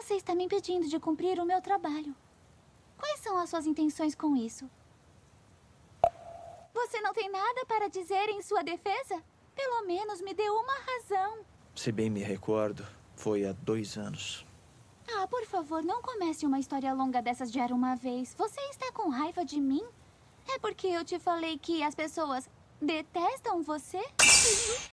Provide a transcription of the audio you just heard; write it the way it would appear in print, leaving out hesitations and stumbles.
Você está me impedindo de cumprir o meu trabalho. Quais são as suas intenções com isso? Você não tem nada para dizer em sua defesa? Pelo menos me dê uma razão. Se bem me recordo, foi há 2 anos. Ah, por favor, não comece uma história longa dessas de era uma vez. Você está com raiva de mim? É porque eu te falei que as pessoas detestam você?